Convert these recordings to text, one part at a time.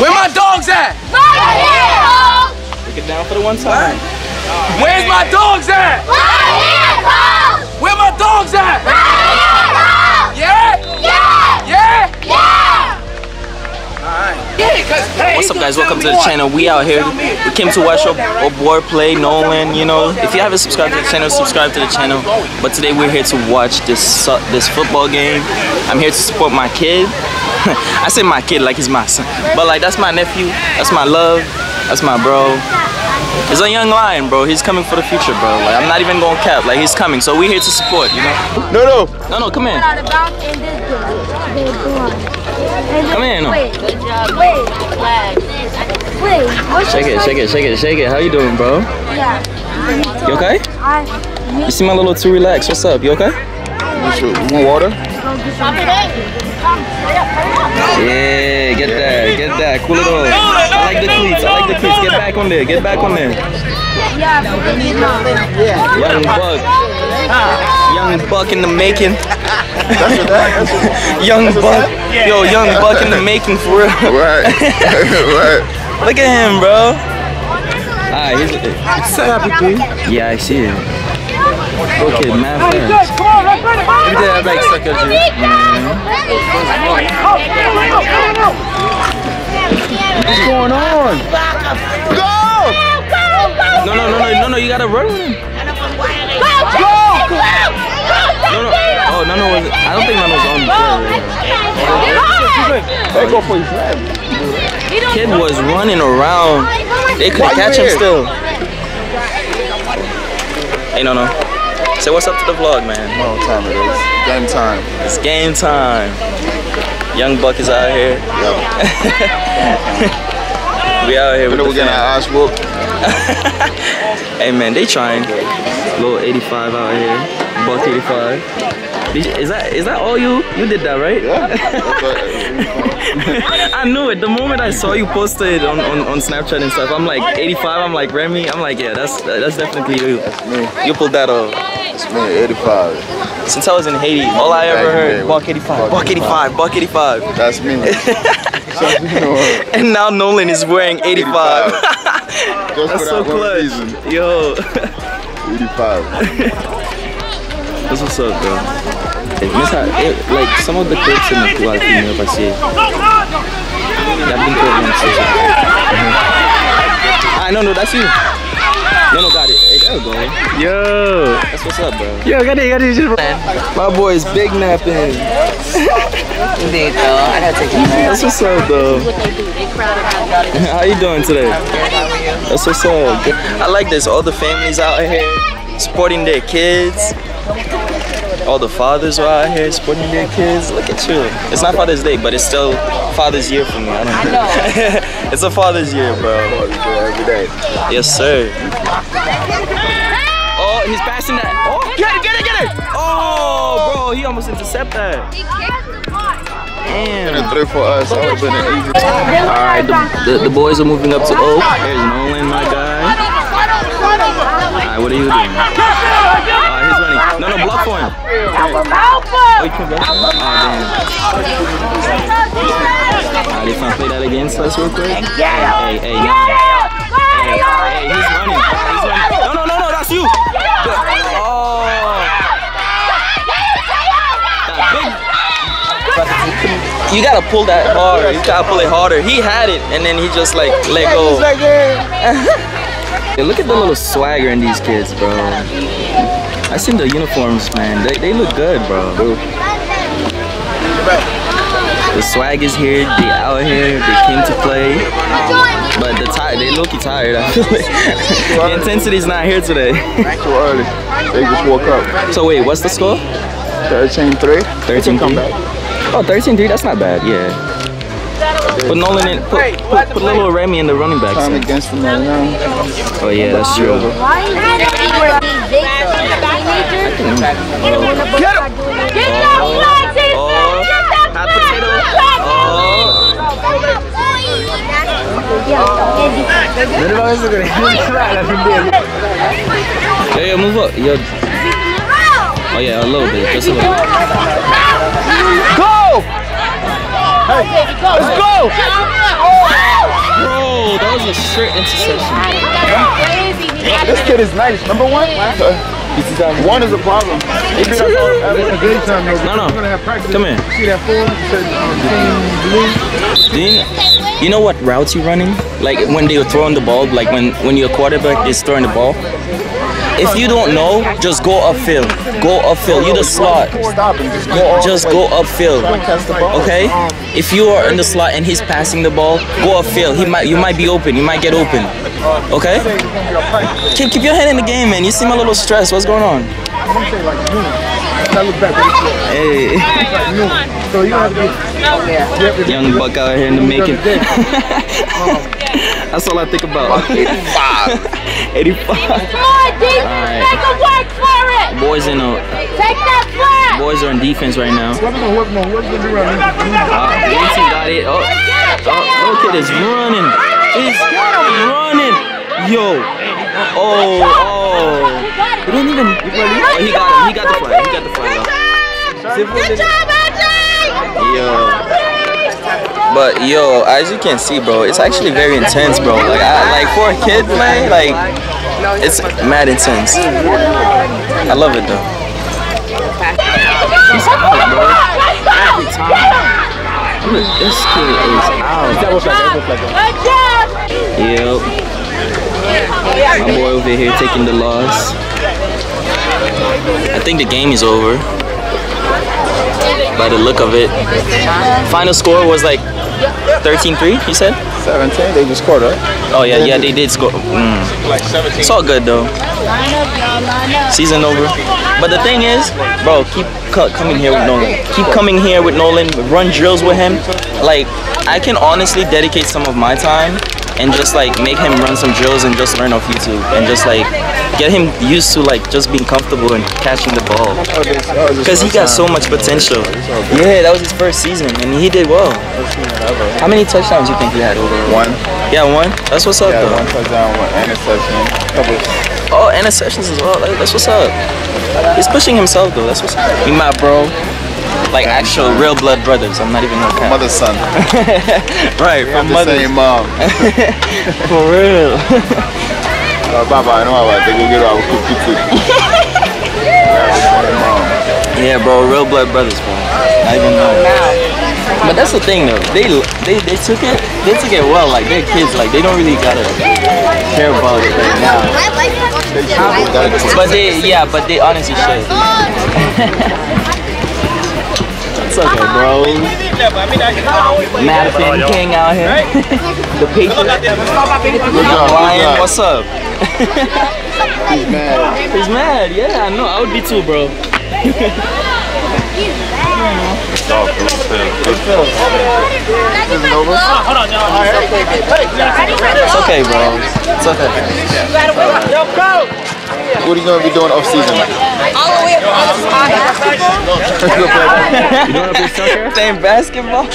Where my dogs at? Right here, Take it down for the one time. Right. Where's my dogs at? Right here, folks! Where my dogs at? Right here, folks! Yeah? Yeah! Yeah? Yeah! Alright. Yeah, what's up, guys? Welcome to the channel. We out here. We came to watch our boy play, Nolan, you know. If you haven't subscribed to the channel, subscribe to the channel. But today we're here to watch this football game. I'm here to support my kid. I say my kid like he's my son, but like that's my nephew, that's my love, that's my bro. He's a young lion, bro. He's coming for the future, bro. Like I'm not even gonna cap. Like he's coming, so we're here to support, you know. No, come in. Come in. Good job. Wait. Shake it. How you doing, bro? Yeah. You okay? You seem a little too relaxed. What's up? You okay? You want water? Yeah, get that, cool it off. I like the cleats, get back on there. Young buck in the making. Young buck in the making for real. Right. Look at him, bro. Alright, it's so happy, dude. Yeah, I see it. Okay, man. What's going on? Go! No, you gotta run with him. Go! No, I don't think Nano was on the field. Kid was running around. They couldn't catch him still. Hey, no. Say what's up to the vlog, man. Long time it is. Game time. It's game time. Young Buck is out here. Yo. We out here. We're getting our ass whooped. Hey, man, they trying. Little 85 out here. Buck 85. Is that all you? You did that, right? Yeah. I knew it. The moment I saw you posted on Snapchat and stuff, I'm like 85. I'm like Remy. I'm like, yeah, that's definitely you. That's me. You pulled that off. Man, 85. Since I was in Haiti, all I ever heard, Buck 85, Buck 85, Buck 85. That's me. And now Nolan is wearing 85. That's so clutch. Yo. 85. That's what's up, bro. Like, some of the clips in the pool, I think, if I see it. I know, that's you. No, got it. Hey, there we go. Yo. That's what's up, bro. Yo, got it. My boy is big napping. Indeed, though. I gotta take a nap. That's what's up, though. How you doing today? That's what's up. I like this. All the families out here supporting their kids. All the fathers are out here supporting their kids. Look at you. It's not Father's Day, but it's still Father's Year for me. I don't know. It's a Father's Year, bro. Every day. Yes, sir. Oh, he's passing that. Oh, get it! Oh, bro, he almost intercepted that. He kicked the ball. Damn. Three for us. All right, the boys are moving up to O. There's Nolan, my guy. All right, what are you doing? He's running. No, block for him. Oh, you can't block him? Oh, damn. All right, if I play that against us real quick. Hey, he's running. No, that's you. Oh. That big. You gotta pull that hard. You gotta pull it harder. He had it, and then he just like let go. Hey, look at the little swagger in these kids, bro. I seen the uniforms, man. They look good, bro. The swag is here. They out here. They came to play. But they low-key tired, I feel like. The intensity's not here today. Too early. They just woke up. So wait, what's the score? 13-3. 13-3? Oh, 13-3, that's not bad, yeah. Put Nolan in, put little Remy in the running back. Time against them right now. Oh yeah, that's true. Get him! Yo, move up. Yo. Oh yeah, just a little bit. Go! Hey, let's go! Oh. a straight interception. This kid is nice. Number one? One is a problem. No. Come in. You know what routes you're running? Like when they're throwing the ball, like when your quarterback is throwing the ball. If you don't know, just go upfield. Go upfield. You the slot. Just go upfield. Okay? If you are in the slot and he's passing the ball, go upfield. You might be open. You might get open. Okay? Keep your head in the game, man. You seem a little stressed. What's going on? Hey. Young buck out here in the making. That's all I think about. 85. Come on, defense. Right. Make a work for it. Take that flat. Boys are on defense right now. Wilson got it. Oh, kid is running. He's running. Yo. Oh. We didn't even. Oh, he got the flag. Good job, Archie. Yo. But yo, as you can see, bro, it's actually very intense, bro. Like, for a kid, man, like, it's mad intense. I love it though. He's out, bro. Every time. Look, this kid is out. Yep. My boy over here taking the loss. I think the game is over. By the look of it. Final score was like 13-3, you said? 17, they just scored, right? Oh yeah, they did score. It's all good though. Season over. But the thing is, bro, keep coming here with Nolan. Run drills with him. Like, I can honestly dedicate some of my time and just like make him run some drills and just learn off YouTube and just like get him used to like just being comfortable and catching the ball, because he got so much potential. Yeah, that was his first season and he did well. How many touchdowns do you think he had overall? One. Yeah, one? That's what's up though. One touchdown, one interception. Oh, interceptions as well, like, that's what's up. He's pushing himself though, that's what's up. We my bro. Like actual real blood brothers. I'm not even gonna count. Mother's son. Right, we from mother. Mom. For real. Yeah, bro, real blood brothers, bro. I even know. But that's the thing though. They took it. They took it well. Like they're kids. Like they don't really gotta care about it right now. But they honestly should. It's okay, bro. Madison King out here. The Patriot. Lion, what's up? He's mad. He's mad, yeah, I know. I would be too, bro. It's okay, bro. It's okay. What are you going to be doing off-season? All the way up to basketball. You want to play soccer? Playing basketball?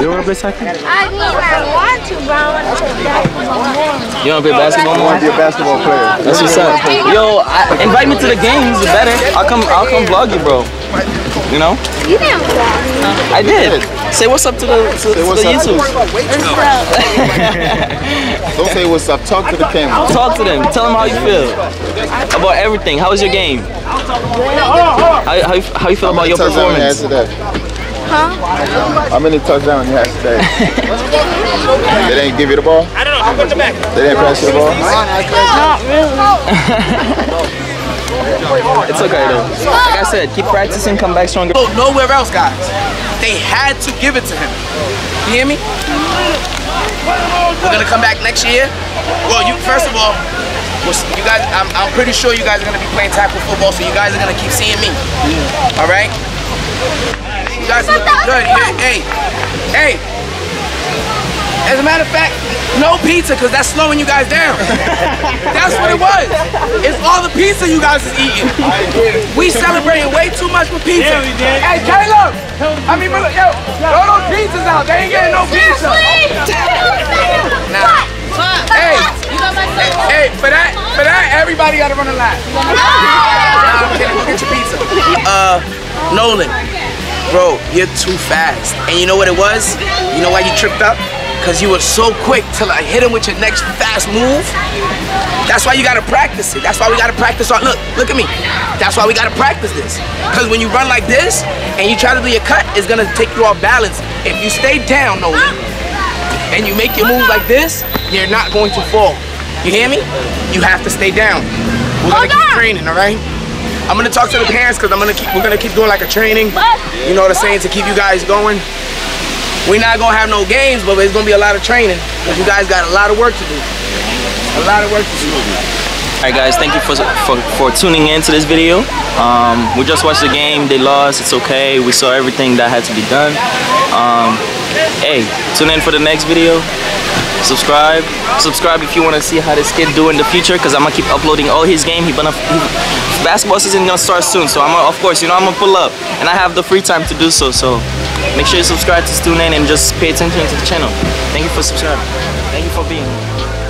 You want to play soccer? I mean, I want to, but I want to play basketball more. You want to play basketball more? I want to be a basketball player. That's what's up. Yo, invite me to the games, the better. I'll come vlog you, bro. You know? You didn't vlog me. I did. Say what's up to the YouTube. Don't say what's up. Talk to the camera. Talk to them. Tell them how you feel. About everything. How was your game? How you feel about your performance? Huh? How many touchdowns you had today? They didn't give you the ball? I don't know. Put them back. They didn't pass you the ball? Not really. It's okay though. Like I said, keep practicing, come back stronger. So nowhere else, guys. They had to give it to him. You hear me? We're gonna come back next year. Well, you first of all, you guys, I'm pretty sure you guys are gonna be playing tackle football, so you guys are gonna keep seeing me. All right? You guys look good. Hey. As a matter of fact, no pizza, because that's slowing you guys down. That's what it was. It's all the pizza you guys is eating. We celebrating way too much with pizza. Yeah, we did. Hey, Caleb! I mean, yo, throw those pizzas out. They ain't getting no pizza. Nah. Hey, for that, everybody gotta run a line. Nah, I'm kidding. Go get your pizza. Nolan, bro, you're too fast. And you know what it was? You know why you tripped up? because you were so quick to like hit him with your next fast move. That's why you gotta practice it. That's why we gotta practice our look at me. That's why we gotta practice this. Because when you run like this and you try to do your cut, it's gonna take you off balance. If you stay down, Nolan, and you make your move like this, you're not going to fall. You hear me? You have to stay down. We're gonna keep training, all right? I'm gonna talk to the parents because we're gonna keep doing like a training. You know what I'm saying, to keep you guys going. We're not gonna have no games, but it's gonna be a lot of training because you guys got a lot of work to do. A lot of work to do. Alright guys, thank you for tuning in to this video. We just watched the game, they lost, it's okay. We saw everything that had to be done. Hey, tune in for the next video. Subscribe if you want to see how this kid do in the future, because I'm gonna keep uploading all his game. Basketball season gonna start soon, so I'm gonna, of course, you know, I'm gonna pull up and I have the free time to do so. So make sure you subscribe to tune in and just pay attention to the channel. Thank you for subscribing. Thank you for being here.